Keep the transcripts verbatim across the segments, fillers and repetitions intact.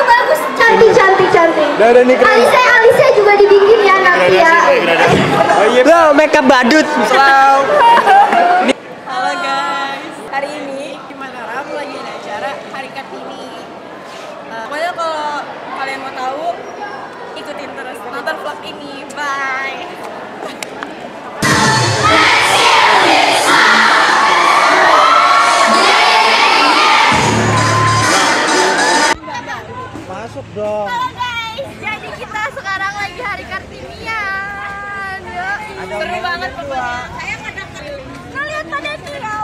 itu bagus, cantik cantik cantik. Alisnya alisnya juga dibikin ya nanti ya. Lo makeup badut. Halo guys, hari ini di Mataram lagi ada acara Hari Kartini. Pokoknya kalau kalian mau tahu ikutin terus nonton vlog ini. Bye. Halo guys, jadi kita sekarang lagi Hari Kartinian. Seru banget pokoknya. Saya kadang keliling. Kalian pada tilau.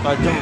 Tajam.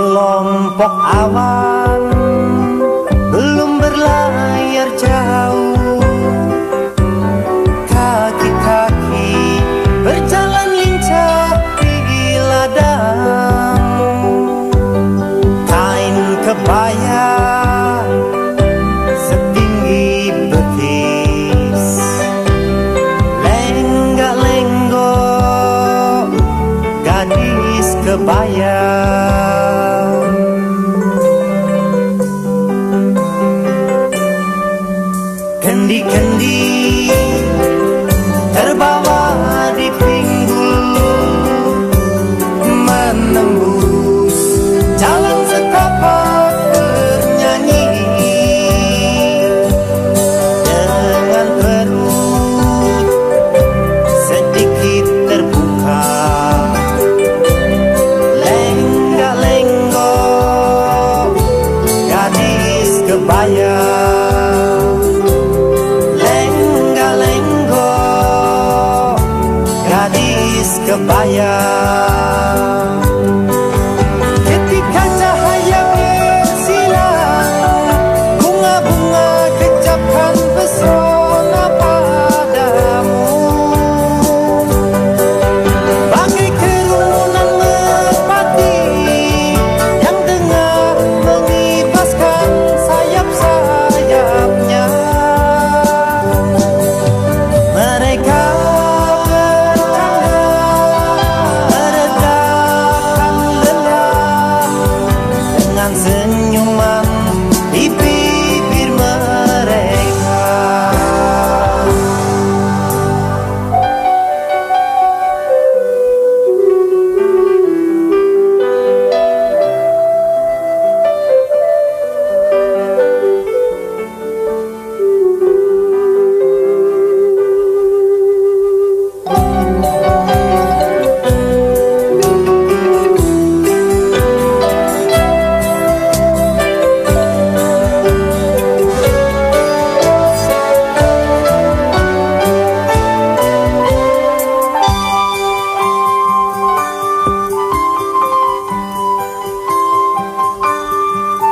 Kelompok awan belum berlayar jauh, kaki-kaki berjalan lincah di ladangmu. Kain kebaya setinggi betis, lenggak-lenggok gadis kebaya. Kendi-kendi terbawa di pinggul, menembus jalan setapak bernyanyi, dengan perut sedikit terbuka, lenggak-lenggok gadis kebaya. Kebaya ketika cahaya bersinar, bunga-bunga kecapkan pesona padamu, bagai kerumunan merpati yang dengar mengibaskan sayap-sayapnya. Mereka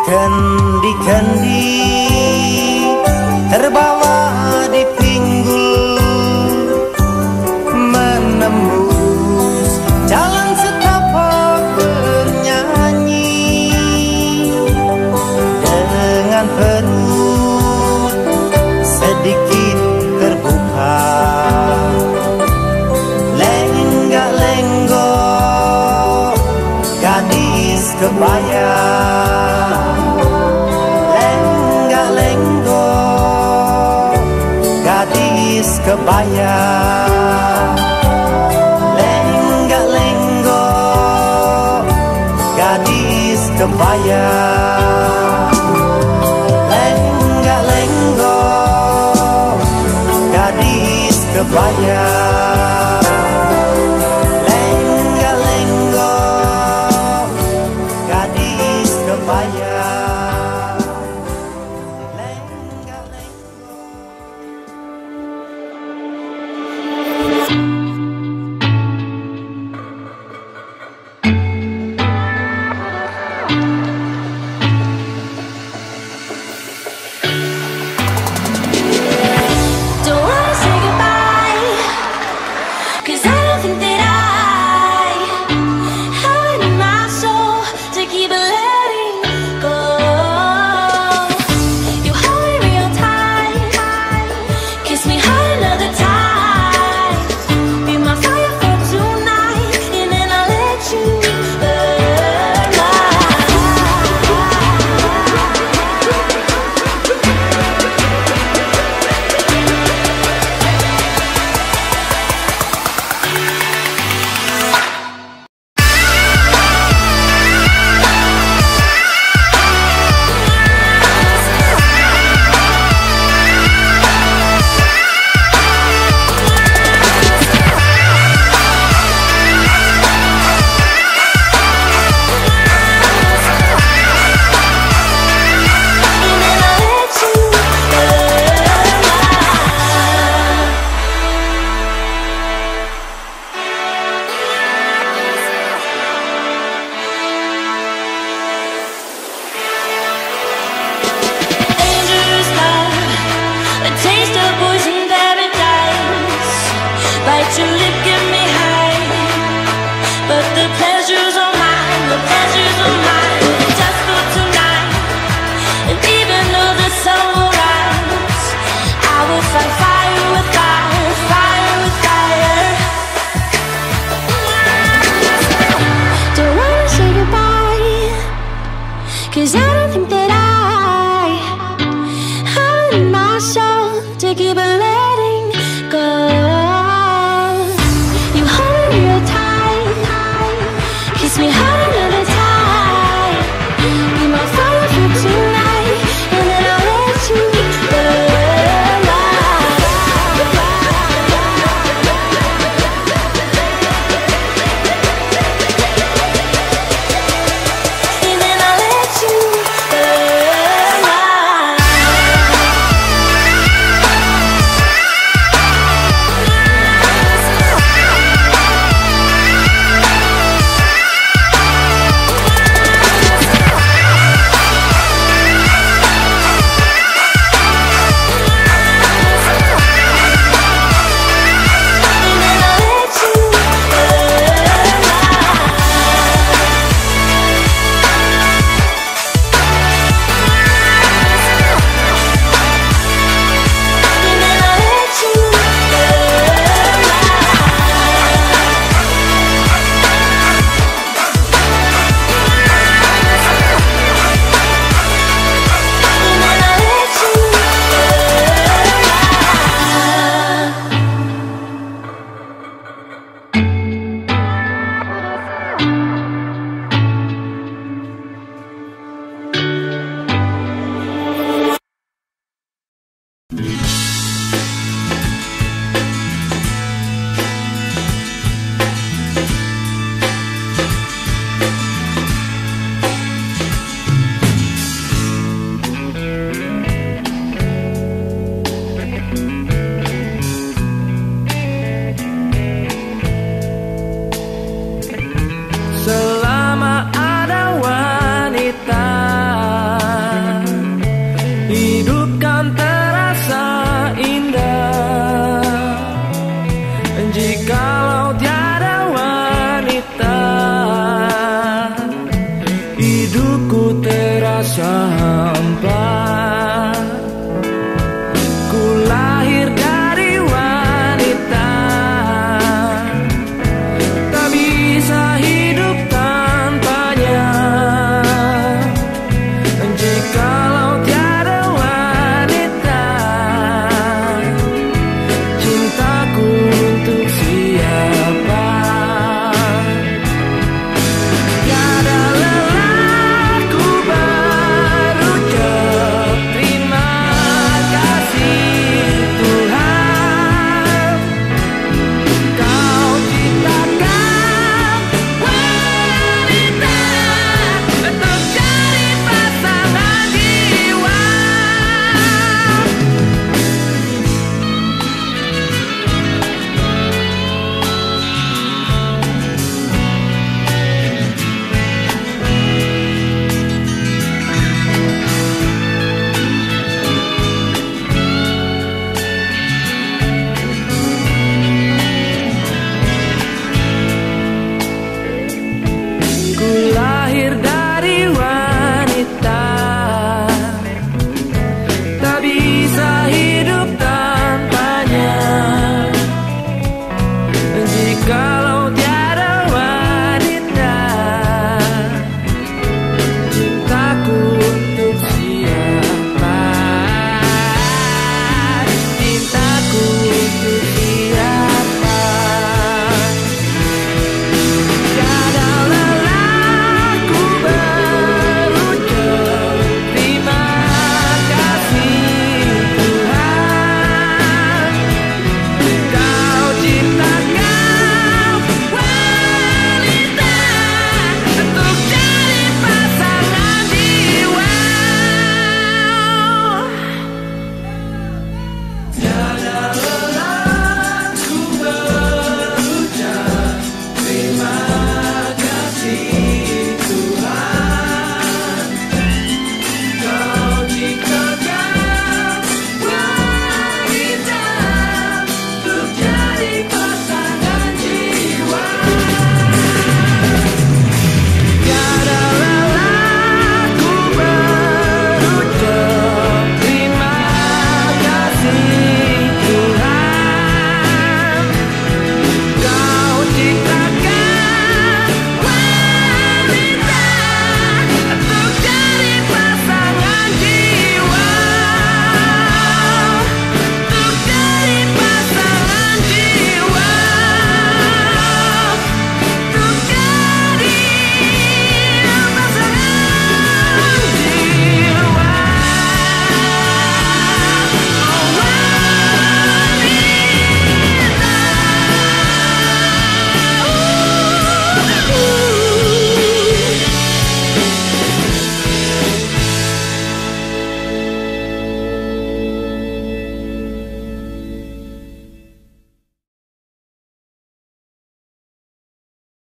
Kendi-kendi terbawa di pinggul, menembus jalan setapak bernyanyi dengan perut sedikit terbuka, lenggak-lenggok gadis kebaya. Kebaya, lenggak-lenggok gadis kebaya, lenggak-lenggok gadis kebaya, lenggak-lenggok gadis kebaya. Keep it alive.